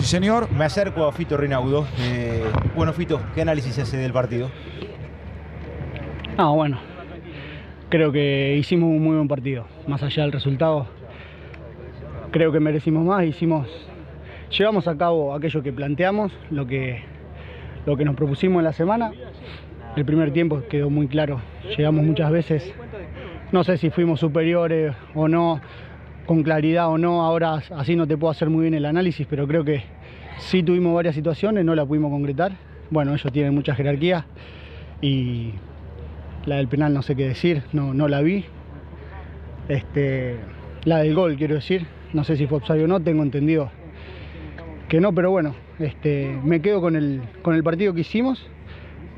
Sí, señor. Me acerco a Fito Rinaudo. Bueno, Fito, ¿qué análisis hace del partido? Bueno, creo que hicimos un muy buen partido. Más allá del resultado, creo que merecimos más. Llevamos a cabo aquello que planteamos, lo que nos propusimos en la semana. El primer tiempo quedó muy claro. Llegamos muchas veces, no sé si fuimos superiores o no, con claridad o no. Ahora así no te puedo hacer muy bien el análisis, pero creo que sí tuvimos varias situaciones, no la pudimos concretar. Bueno, ellos tienen mucha jerarquía y la del penal no sé qué decir, no la vi. La del gol, quiero decir, no sé si fue offside o no, tengo entendido que no, pero bueno, me quedo con el partido que hicimos,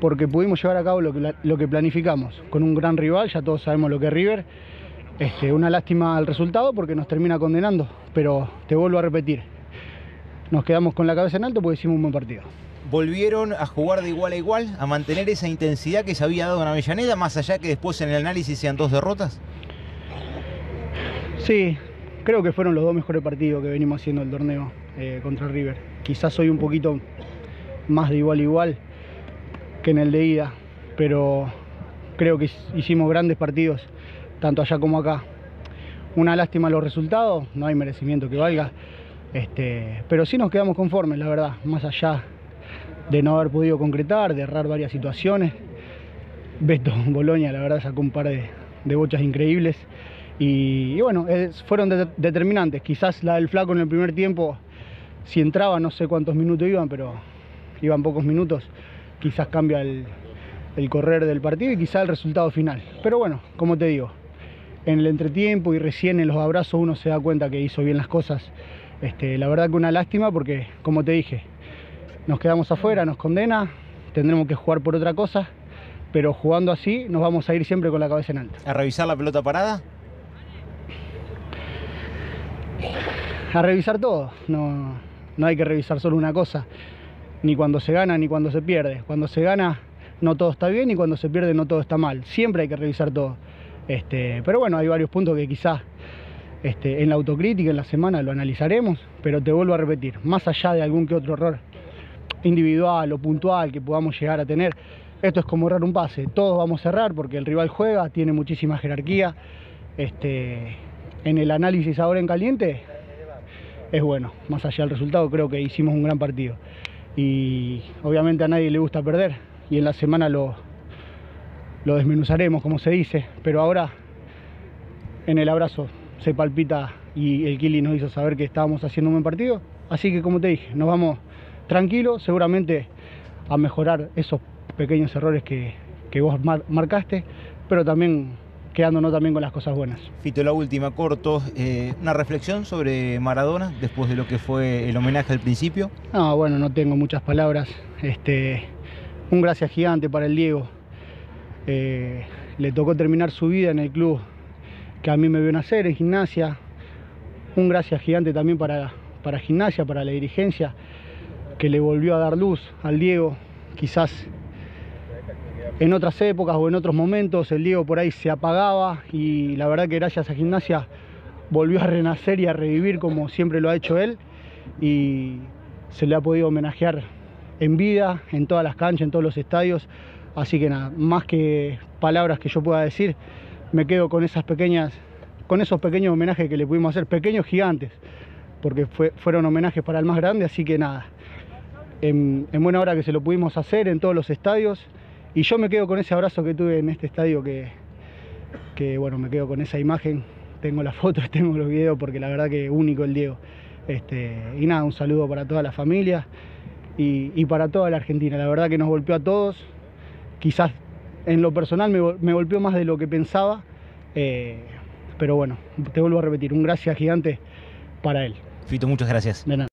porque pudimos llevar a cabo lo que planificamos, con un gran rival. Ya todos sabemos lo que es River. Una lástima el resultado porque nos termina condenando, pero te vuelvo a repetir, nos quedamos con la cabeza en alto porque hicimos un buen partido. Volvieron a jugar de igual a igual, a mantener esa intensidad que se había dado en Avellaneda, más allá que después en el análisis sean dos derrotas. Sí, creo que fueron los dos mejores partidos que venimos haciendo el torneo contra River. Quizás soy un poquito más de igual a igual que en el de ida, pero creo que hicimos grandes partidos, tanto allá como acá. Una lástima los resultados, no hay merecimiento que valga, pero sí nos quedamos conformes, la verdad, más allá de no haber podido concretar, de errar varias situaciones. Beto Boloña, la verdad, sacó un par de bochas increíbles y bueno, fueron determinantes. Quizás la del Flaco en el primer tiempo, si entraba, no sé cuántos minutos iban, pero iban pocos minutos. Quizás cambia el correr del partido y quizás el resultado final. Pero bueno, como te digo, en el entretiempo y recién en los abrazos uno se da cuenta que hizo bien las cosas. La verdad que una lástima porque, como te dije, nos quedamos afuera, nos condena, tendremos que jugar por otra cosa, pero jugando así nos vamos a ir siempre con la cabeza en alto. ¿A revisar la pelota parada? A revisar todo. No hay que revisar solo una cosa. Ni cuando se gana, ni cuando se pierde. Cuando se gana, no todo está bien, y cuando se pierde, no todo está mal. Siempre hay que revisar todo. Pero bueno, hay varios puntos que quizás en la autocrítica, en la semana, lo analizaremos. Pero te vuelvo a repetir, más allá de algún que otro error individual o puntual que podamos llegar a tener, esto es como errar un pase. Todos vamos a errar porque el rival juega, tiene muchísima jerarquía. En el análisis ahora en caliente, es bueno. Más allá del resultado, creo que hicimos un gran partido. Y obviamente a nadie le gusta perder, y en la semana lo desmenuzaremos, como se dice, pero ahora en el abrazo se palpita y el Kili nos hizo saber que estábamos haciendo un buen partido, así que como te dije, nos vamos tranquilos, seguramente a mejorar esos pequeños errores que vos marcaste, pero también quedándonos también con las cosas buenas. Fito, la última, corto, una reflexión sobre Maradona después de lo que fue el homenaje al principio. Bueno, no tengo muchas palabras. Un gracias gigante para el Diego. Le tocó terminar su vida en el club que a mí me vio nacer, en Gimnasia. Un gracias gigante también para Gimnasia, para la dirigencia, que le volvió a dar luz al Diego. Quizás en otras épocas o en otros momentos el Diego por ahí se apagaba, y la verdad que gracias a Gimnasia volvió a renacer y a revivir como siempre lo ha hecho él, y se le ha podido homenajear en vida, en todas las canchas, en todos los estadios. Así que nada, más que palabras que yo pueda decir, me quedo con esos pequeños homenajes que le pudimos hacer, pequeños gigantes, porque fueron homenajes para el más grande. Así que nada, en buena hora que se lo pudimos hacer en todos los estadios. Y yo me quedo con ese abrazo que tuve en este estadio, que bueno, me quedo con esa imagen. Tengo las fotos, tengo los videos, porque la verdad que único el Diego. Y nada, un saludo para toda la familia y para toda la Argentina. La verdad que nos golpeó a todos. Quizás en lo personal me golpeó más de lo que pensaba. Pero bueno, te vuelvo a repetir, un gracias gigante para él. Fito, muchas gracias. De nada.